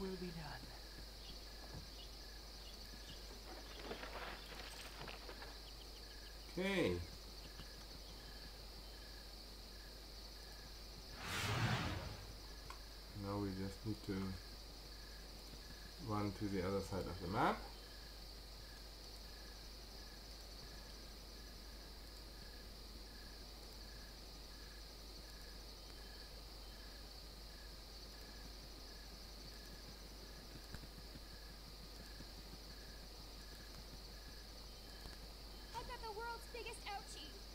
work will be done. Okay. Now we just need to run to the other side of the map.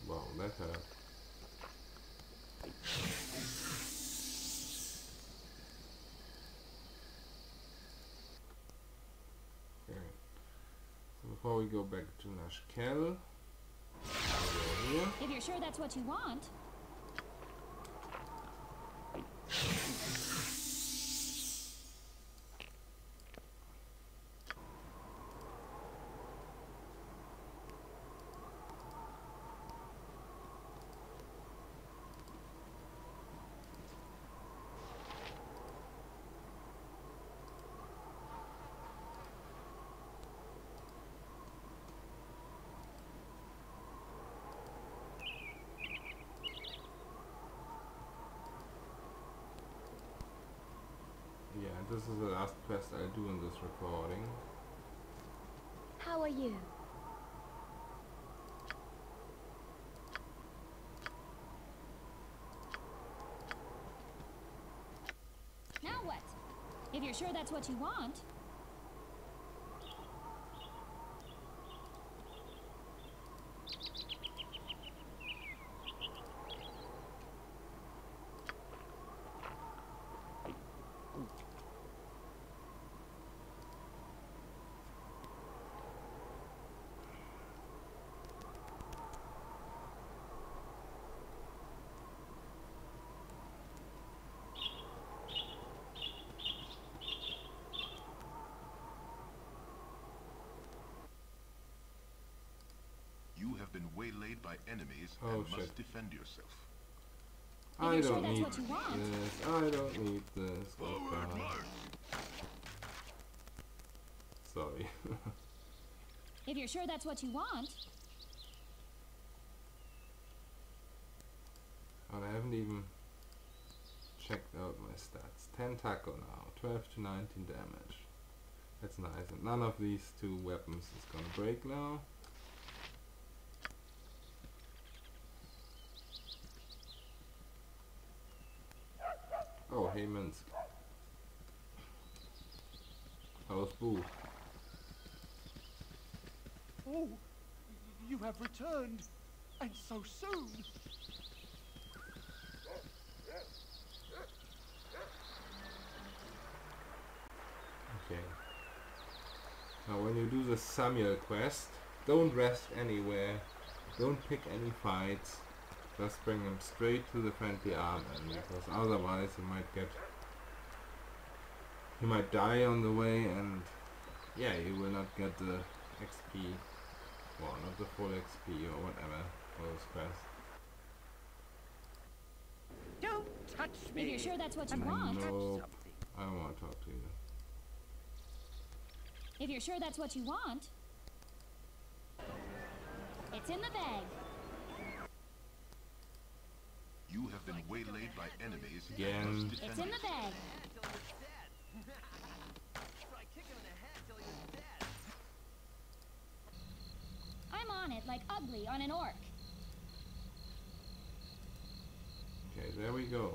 Wow, that hurt. Okay. So before we go back to Nashkel, if you're sure that's what you want. This is the last quest I do in this recording. How are you? Now what? If you're sure that's what you want. Waylaid by enemies and must defend yourself. I don't need this. I don't need this. Sorry. If you're sure that's what you want. And I haven't even checked out my stats. 10 tackle now, 12 to 19 damage. That's nice. And none of these two weapons is gonna break now. Oh, Heyman's. How's Boo? Oh, you have returned, and so soon. Okay. Now, when you do the Samuel quest, don't rest anywhere. Don't pick any fights. Just bring them straight to the Friendly Arm, because otherwise he might die on the way, and yeah, you will not get the XP, well, not the full XP or whatever for this quest. Don't touch me. If you're sure that's what you want. Nope, I don't want to talk to you. If you're sure that's what you want, it's in the bag. You have been waylaid by enemies again. It's in the bag. I'm on it like ugly on an orc. Okay, there we go.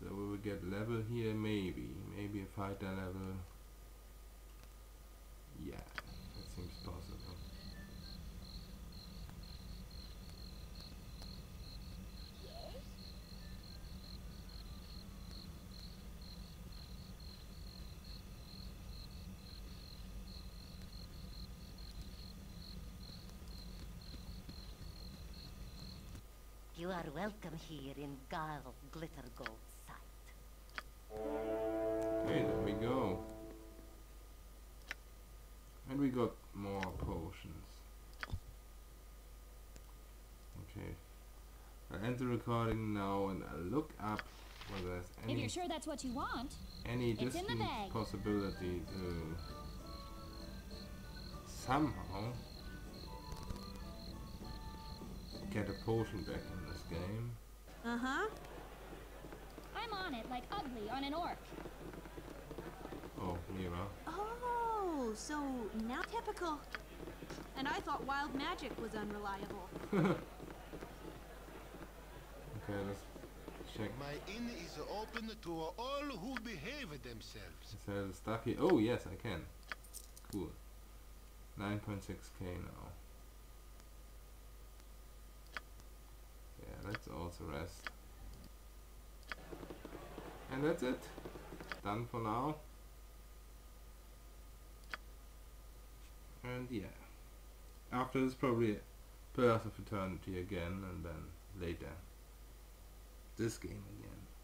So we will get level here, maybe a fighter level. Yeah. Seems possible. Yes. You are welcome here in Guile Glittergold's sight. Hey, there we go. And we got more potions. Okay. end the recording now and I'll look up whether there's any, if you're sure that's what you want, any distant possibility to somehow get a potion back in this game. Uh-huh. I'm on it like ugly on an orc. Oh, Neera. Oh, so not typical. And I thought wild magic was unreliable. Okay, let's check. My inn is open to all who behave themselves. Is there stuff here? Oh, yes, I can. Cool. 9.6k now. Yeah, let's also rest. And that's it. Done for now. And yeah. After this probably Pillars of Eternity again, and then later this game again.